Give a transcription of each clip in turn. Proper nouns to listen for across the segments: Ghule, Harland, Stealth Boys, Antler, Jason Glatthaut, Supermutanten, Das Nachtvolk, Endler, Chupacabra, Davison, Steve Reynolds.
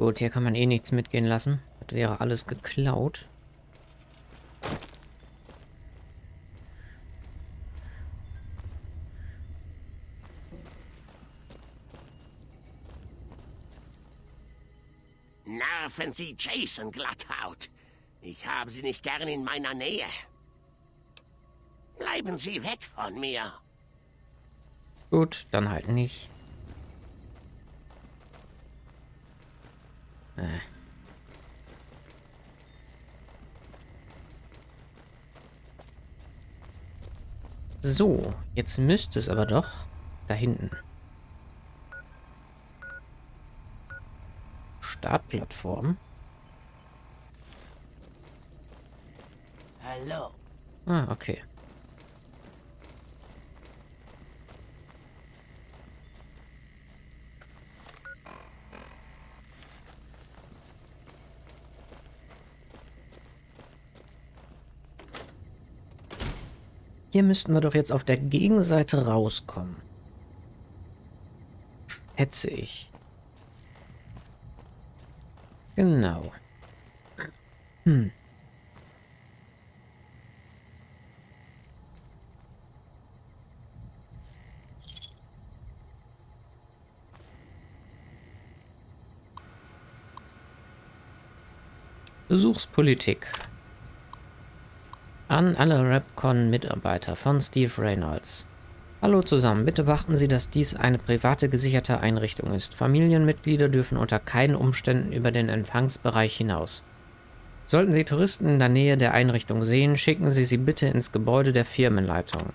Gut, hier kann man eh nichts mitgehen lassen. Das wäre alles geklaut. Nerven Sie Jason Glatthaut. Ich habe Sie nicht gern in meiner Nähe. Bleiben Sie weg von mir. Gut, dann halt nicht. So, jetzt müsste es aber doch da hinten. Startplattform. Hallo. Ah, okay. Hier müssten wir doch jetzt auf der Gegenseite rauskommen. Schätze ich. Genau. Hm. Besuchspolitik. An alle RapCon-Mitarbeiter von Steve Reynolds. Hallo zusammen, bitte beachten Sie, dass dies eine private gesicherte Einrichtung ist. Familienmitglieder dürfen unter keinen Umständen über den Empfangsbereich hinaus. Sollten Sie Touristen in der Nähe der Einrichtung sehen, schicken Sie sie bitte ins Gebäude der Firmenleitung.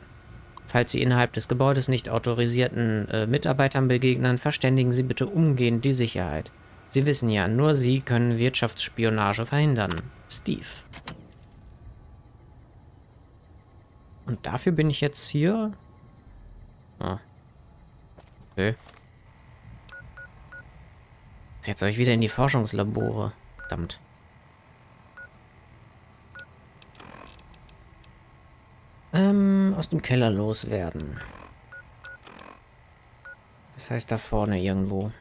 Falls Sie innerhalb des Gebäudes nicht autorisierten Mitarbeitern begegnen, verständigen Sie bitte umgehend die Sicherheit. Sie wissen ja, nur Sie können Wirtschaftsspionage verhindern. Steve. Und dafür bin ich jetzt hier? Ah. Okay. Jetzt soll ich wieder in die Forschungslabore. Verdammt. Aus dem Keller loswerden. Das heißt da vorne irgendwo.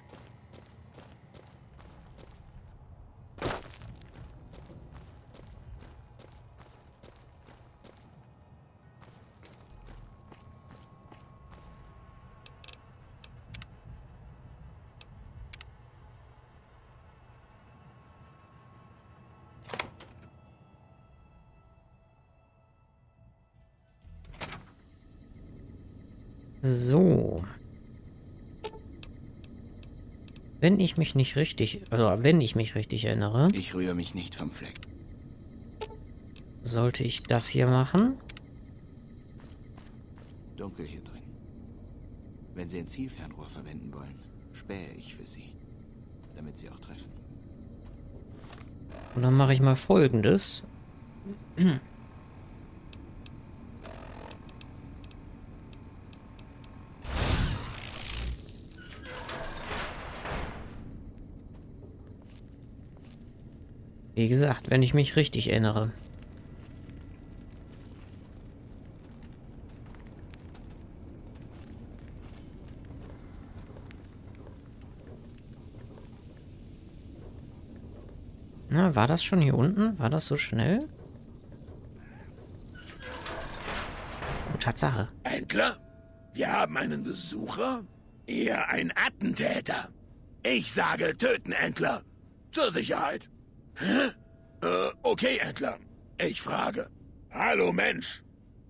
So. Wenn ich mich nicht richtig... Also, wenn ich mich richtig erinnere... Ich rühre mich nicht vom Fleck. Sollte ich das hier machen? Dunkel hier drin. Wenn Sie ein Zielfernrohr verwenden wollen, spähe ich für Sie, damit Sie auch treffen. Und dann mache ich mal Folgendes. Wie gesagt, wenn ich mich richtig erinnere. Na, war das schon hier unten? War das so schnell? Oh, Tatsache. Antler? Wir haben einen Besucher? Eher ein Attentäter. Ich sage, töten, Antler. Zur Sicherheit. Hä? Okay, Antler. Ich frage. Hallo, Mensch.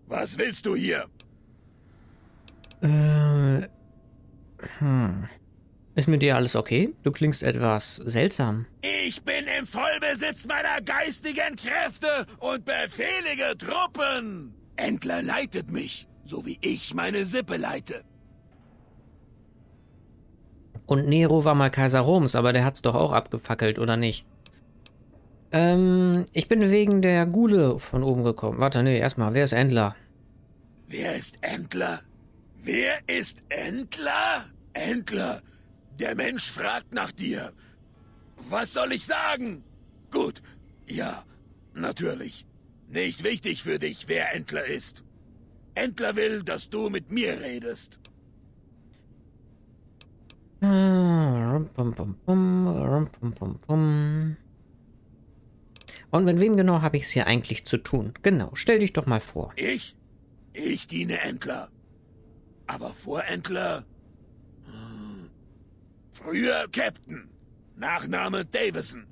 Was willst du hier? Ist mit dir alles okay? Du klingst etwas seltsam. Ich bin im Vollbesitz meiner geistigen Kräfte und befehlige Truppen. Antler leitet mich, so wie ich meine Sippe leite. Und Nero war mal Kaiser Roms, aber der hat's doch auch abgefackelt, oder nicht? Ich bin wegen der Gule von oben gekommen. Warte, nee, erstmal, wer ist Endler? Wer ist Endler? Wer ist Endler? Endler, der Mensch fragt nach dir. Was soll ich sagen? Gut, ja, natürlich. Nicht wichtig für dich, wer Endler ist. Endler will, dass du mit mir redest. Und mit wem genau habe ich es hier eigentlich zu tun? Genau, stell dich doch mal vor. Ich? Ich diene Entler. Aber vor Entler... Früher Captain. Nachname Davison.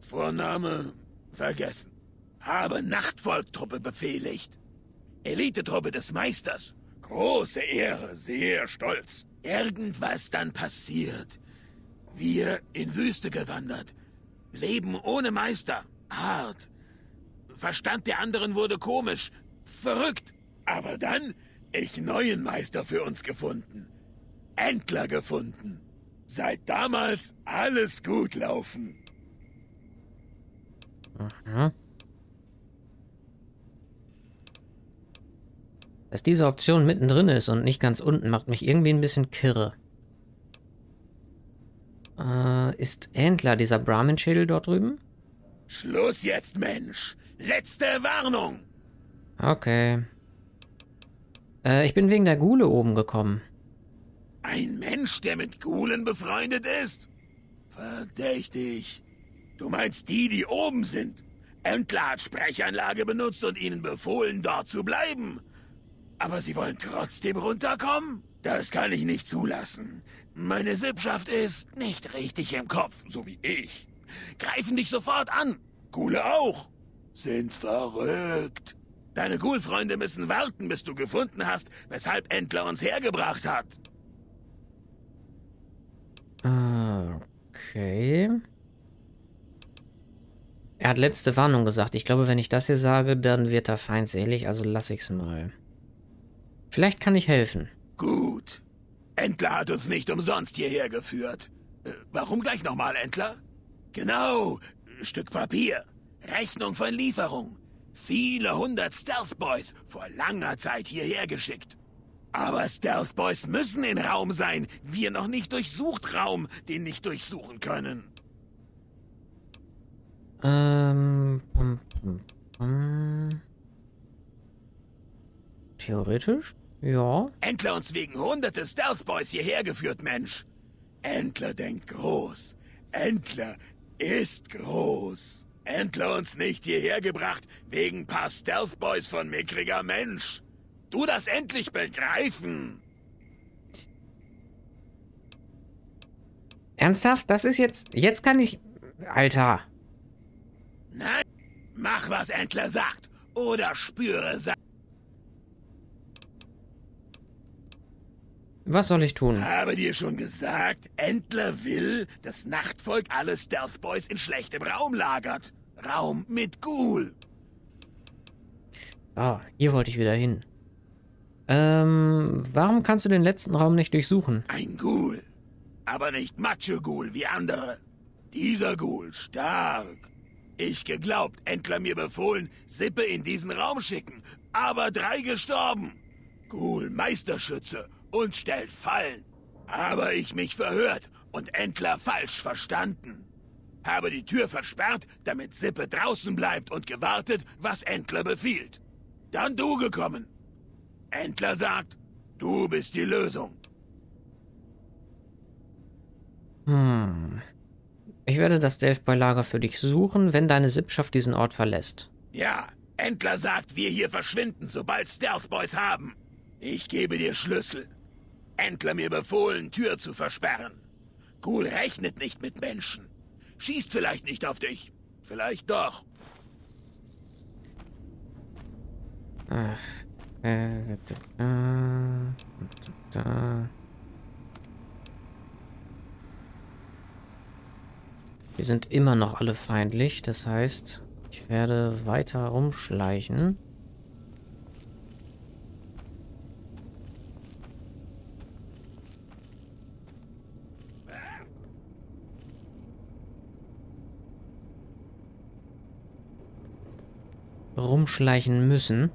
Vorname vergessen. Habe Nachtvolktruppe befehligt. Elitetruppe des Meisters. Große Ehre, sehr stolz. Irgendwas dann passiert. Wir in Wüste gewandert. Leben ohne Meister. Hart. Verstand der anderen wurde komisch. Verrückt. Aber dann, ich neuen Meister für uns gefunden. Endler gefunden. Seit damals alles gut laufen. Mhm. Dass diese Option mittendrin ist und nicht ganz unten, macht mich irgendwie ein bisschen kirre. Ist Antler dieser Brahmin-Schädel dort drüben? Schluss jetzt, Mensch! Letzte Warnung! Okay. Ich bin wegen der Ghule oben gekommen. Ein Mensch, der mit Ghulen befreundet ist? Verdächtig. Du meinst die, die oben sind? Antler hat Sprechanlage benutzt und ihnen befohlen, dort zu bleiben. Aber sie wollen trotzdem runterkommen? Das kann ich nicht zulassen. Meine Sippschaft ist nicht richtig im Kopf, so wie ich. Greifen dich sofort an. Ghule auch. Sind verrückt. Deine Ghoul-Freunde müssen warten, bis du gefunden hast, weshalb Antler uns hergebracht hat. Okay. Er hat letzte Warnung gesagt. Ich glaube, wenn ich das hier sage, dann wird er feindselig, also lass ich's mal. Vielleicht kann ich helfen. Gut. Antler hat uns nicht umsonst hierher geführt. Warum gleich nochmal, Antler? Genau. Stück Papier. Rechnung von Lieferung. Viele hundert Stealth Boys vor langer Zeit hierher geschickt. Aber Stealth Boys müssen in Raum sein. Wir noch nicht durchsucht Raum, den nicht durchsuchen können. Theoretisch? Ja. Antler uns wegen hunderte Stealth Boys hierher geführt, Mensch. Antler denkt groß. Antler ist groß. Antler uns nicht hierher gebracht wegen paar Stealth Boys von mickriger Mensch. Du das endlich begreifen! Ernsthaft? Das ist jetzt... Jetzt kann ich... Alter! Nein! Mach, was Antler sagt! Oder spüre... Was soll ich tun? Habe dir schon gesagt, Antler will, dass Nachtvolk alle Stealth Boys in schlechtem Raum lagert. Raum mit Ghoul. Ah, hier wollte ich wieder hin. Warum kannst du den letzten Raum nicht durchsuchen? Ein Ghoul. Aber nicht Macho-Ghoul wie andere. Dieser Ghoul stark. Ich geglaubt, Antler mir befohlen, Sippe in diesen Raum schicken. Aber 3 gestorben. Ghoul Meisterschütze und stellt Fallen. Aber ich mich verhört und Antler falsch verstanden. Habe die Tür versperrt, damit Sippe draußen bleibt und gewartet, was Antler befiehlt. Dann du gekommen. Antler sagt, du bist die Lösung. Hm. Ich werde das Stealth-Boy-Lager für dich suchen, wenn deine Sippschaft diesen Ort verlässt. Ja, Antler sagt, wir hier verschwinden, sobald Stealth-Boys haben. Ich gebe dir Schlüssel. Antler mir befohlen, Tür zu versperren. Ghoul rechnet nicht mit Menschen. Schießt vielleicht nicht auf dich. Vielleicht doch. Ach. Wir sind immer noch alle feindlich, das heißt, ich werde weiter rumschleichen. Rumschleichen müssen.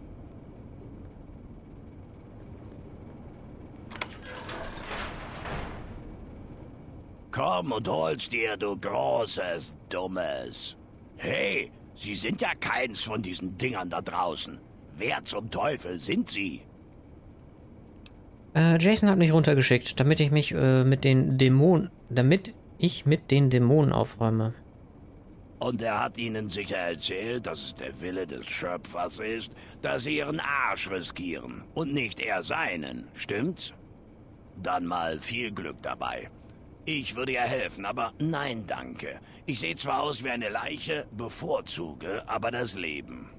Komm und hol's dir, du großes Dummes. Hey, Sie sind ja keins von diesen Dingern da draußen. Wer zum Teufel sind Sie? Jason hat mich runtergeschickt, damit ich mich mit den Dämonen... Damit ich mit den Dämonen aufräume. Und er hat ihnen sicher erzählt, dass es der Wille des Schöpfers ist, dass sie ihren Arsch riskieren und nicht er seinen, stimmt's? Dann mal viel Glück dabei. Ich würde ja helfen, aber nein, danke. Ich sehe zwar aus wie eine Leiche, bevorzuge aber das Leben.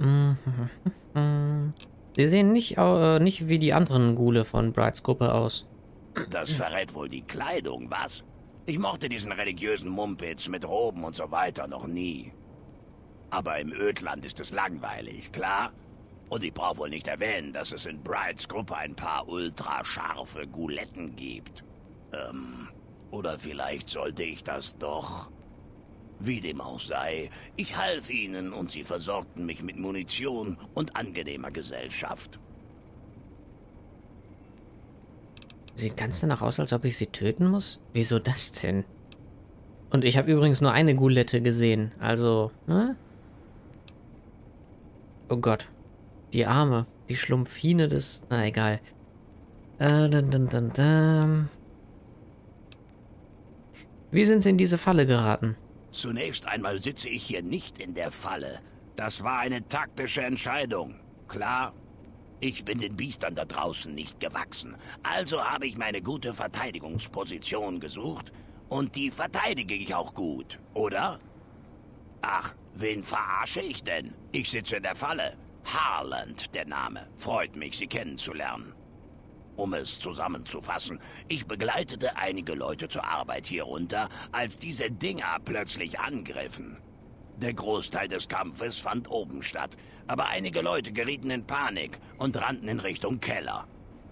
Sie sehen nicht wie die anderen Ghule von Brights Gruppe aus. Das verrät wohl die Kleidung, was? Ich mochte diesen religiösen Mumpitz mit Roben und so weiter noch nie. Aber im Ödland ist es langweilig, klar? Und ich brauche wohl nicht erwähnen, dass es in Brights Gruppe ein paar ultrascharfe Ghuletten gibt. Oder vielleicht sollte ich das doch... Wie dem auch sei, ich half ihnen und sie versorgten mich mit Munition und angenehmer Gesellschaft. Sieht ganz danach aus, als ob ich sie töten muss? Wieso das denn? Und ich habe übrigens nur eine Goulette gesehen. Also, ne? Oh Gott. Die Arme. Die Schlumpfine des... Na, egal. Wie sind sie in diese Falle geraten? Zunächst einmal sitze ich hier nicht in der Falle. Das war eine taktische Entscheidung. Klar? Ich bin den Biestern da draußen nicht gewachsen, also habe ich meine gute Verteidigungsposition gesucht und die verteidige ich auch gut, oder? Ach, wen verarsche ich denn? Ich sitze in der Falle. Harland, der Name. Freut mich, Sie kennenzulernen. Um es zusammenzufassen, ich begleitete einige Leute zur Arbeit hier runter, als diese Dinger plötzlich angriffen. Der Großteil des Kampfes fand oben statt, aber einige Leute gerieten in Panik und rannten in Richtung Keller.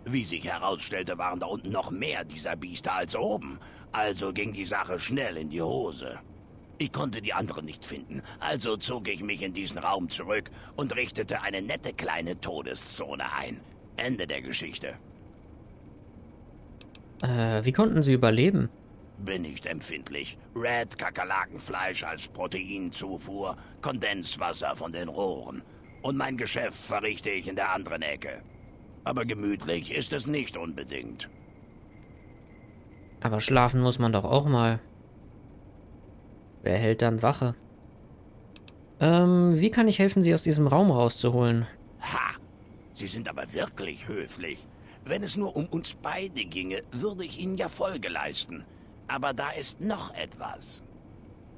Wie sich herausstellte, waren da unten noch mehr dieser Biester als oben, also ging die Sache schnell in die Hose. Ich konnte die anderen nicht finden, also zog ich mich in diesen Raum zurück und richtete eine nette kleine Todeszone ein. Ende der Geschichte. Wie konnten sie überleben? Bin nicht empfindlich. Red, Kakerlakenfleisch als Proteinzufuhr, Kondenswasser von den Rohren. Und mein Geschäft verrichte ich in der anderen Ecke. Aber gemütlich ist es nicht unbedingt. Aber schlafen muss man doch auch mal. Wer hält dann Wache? Wie kann ich helfen, sie aus diesem Raum rauszuholen? Ha! Sie sind aber wirklich höflich. Wenn es nur um uns beide ginge, würde ich ihnen ja Folge leisten. Aber da ist noch etwas.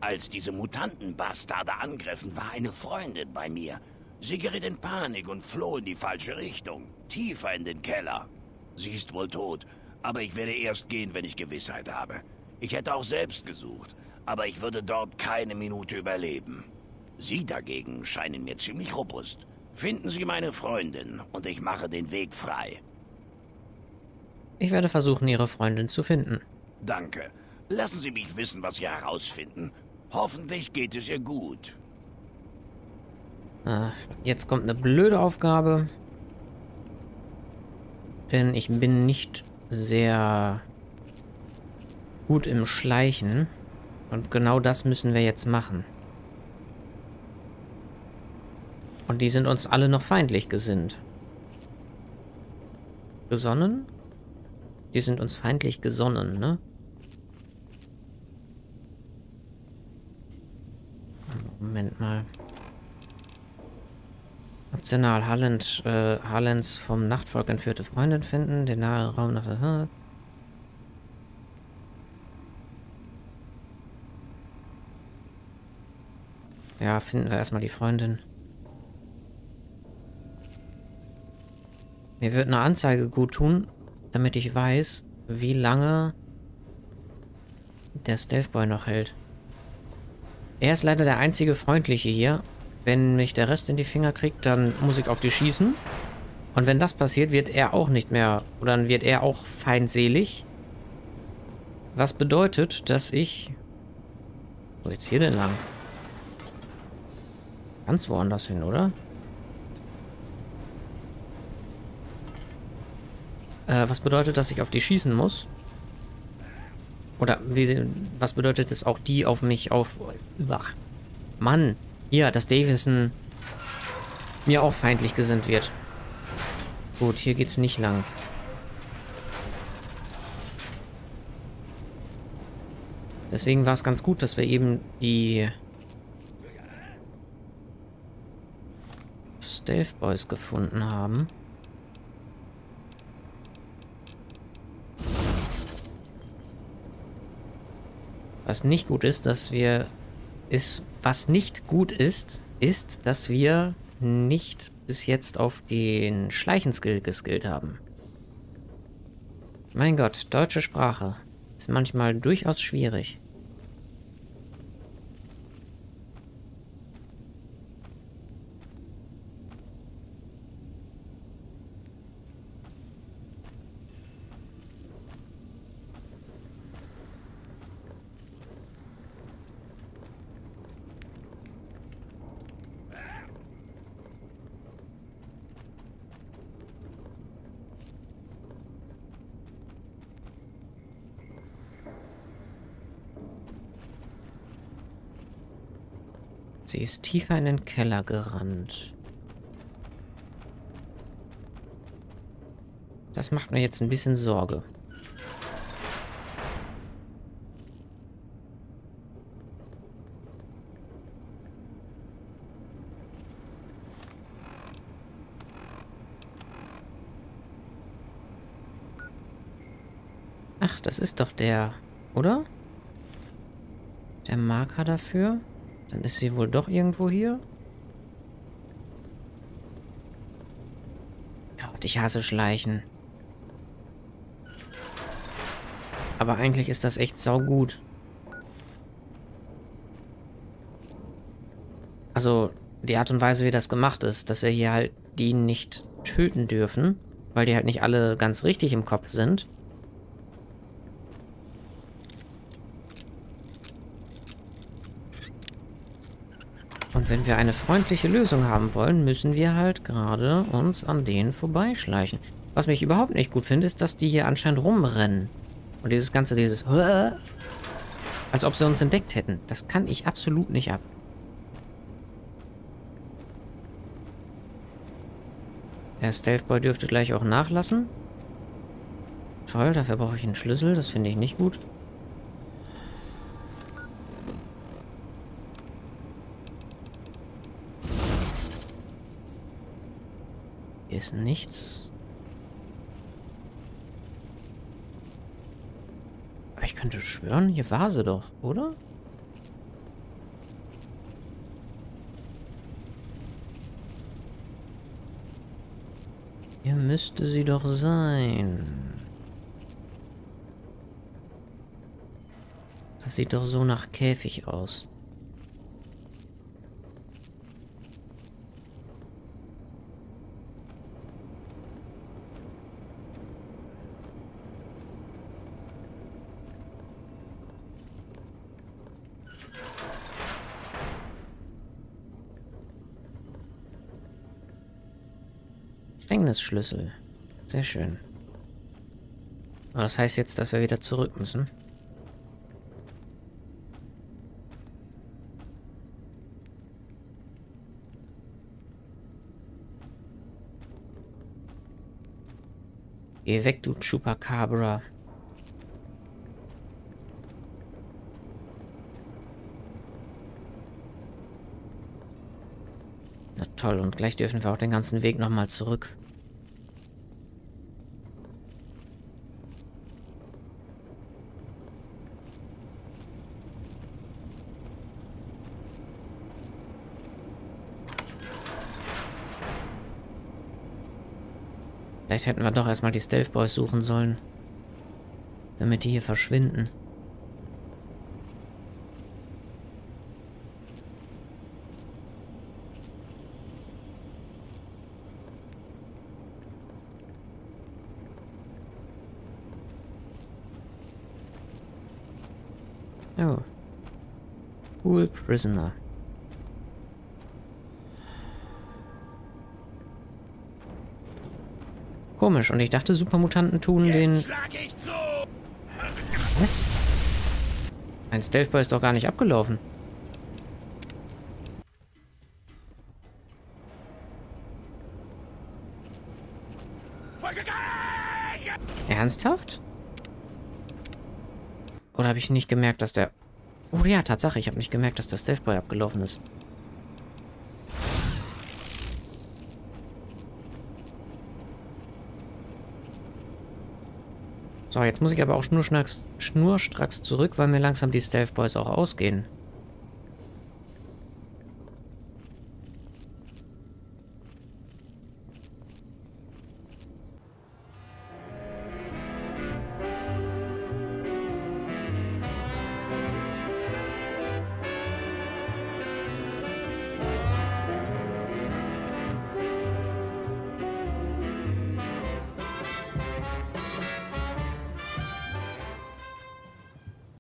Als diese Mutantenbastarde angriffen, war eine Freundin bei mir. Sie geriet in Panik und floh in die falsche Richtung, tiefer in den Keller. Sie ist wohl tot, aber ich werde erst gehen, wenn ich Gewissheit habe. Ich hätte auch selbst gesucht, aber ich würde dort keine Minute überleben. Sie dagegen scheinen mir ziemlich robust. Finden Sie meine Freundin und ich mache den Weg frei. Ich werde versuchen, Ihre Freundin zu finden. Danke. Lassen Sie mich wissen, was Sie herausfinden. Hoffentlich geht es ihr gut. Ach, jetzt kommt eine blöde Aufgabe. Denn ich bin nicht sehr gut im Schleichen. Und genau das müssen wir jetzt machen. Und die sind uns alle noch feindlich gesinnt. Gesonnen? Die sind uns feindlich gesonnen, ne? Moment mal. Optional Harlands vom Nachtvolk entführte Freundin finden, den nahen Raum nach der... Ja, finden wir erstmal die Freundin. Mir wird eine Anzeige gut tun, damit ich weiß, wie lange der Stealth Boy noch hält. Er ist leider der einzige Freundliche hier. Wenn mich der Rest in die Finger kriegt, dann muss ich auf die schießen. Und wenn das passiert, wird er auch nicht mehr, oder dann wird er auch feindselig. Was bedeutet, dass ich... Wo geht's hier denn lang? Ganz woanders hin, oder? Was bedeutet, dass ich auf die schießen muss? Oder was bedeutet es auch, die auf mich auf... Ach, Mann, hier, dass Davison mir auch feindlich gesinnt wird. Gut, hier geht's nicht lang. Deswegen war es ganz gut, dass wir eben die Stealth Boys gefunden haben. Was nicht gut ist, ist, dass wir nicht bis jetzt auf den Schleichenskill geskillt haben. Mein Gott, deutsche Sprache ist manchmal durchaus schwierig. Sie ist tiefer in den Keller gerannt. Das macht mir jetzt ein bisschen Sorge. Ach, das ist doch der, oder? Der Marker dafür? Dann ist sie wohl doch irgendwo hier. Gott, ich hasse Schleichen. Aber eigentlich ist das echt saugut. Also, die Art und Weise, wie das gemacht ist, dass wir hier halt die nicht töten dürfen, weil die halt nicht alle ganz richtig im Kopf sind. Und wenn wir eine freundliche Lösung haben wollen, müssen wir halt gerade uns an denen vorbeischleichen. Was mich überhaupt nicht gut finde, ist, dass die hier anscheinend rumrennen. Und dieses Ganze, dieses... Als ob sie uns entdeckt hätten. Das kann ich absolut nicht ab. Der Stealthboy dürfte gleich auch nachlassen. Toll, dafür brauche ich einen Schlüssel. Das finde ich nicht gut. Ist nichts. Aber ich könnte schwören, hier war sie doch, oder? Hier müsste sie doch sein. Das sieht doch so nach Käfig aus. Schlüssel. Sehr schön. Aber das heißt jetzt, dass wir wieder zurück müssen. Geh weg, du Chupacabra. Na toll, und gleich dürfen wir auch den ganzen Weg nochmal zurück. Vielleicht hätten wir doch erstmal die Stealth Boys suchen sollen, damit die hier verschwinden. Oh. Cool Prisoner. Komisch, und ich dachte, Supermutanten tun den... Was? Ein Stealthboy ist doch gar nicht abgelaufen. Ernsthaft? Oder habe ich nicht gemerkt, dass der Oh ja, Tatsache, ich habe nicht gemerkt, dass der Stealth Boy abgelaufen ist. So, jetzt muss ich aber auch schnurstracks zurück, weil mir langsam die Stealth Boys auch ausgehen.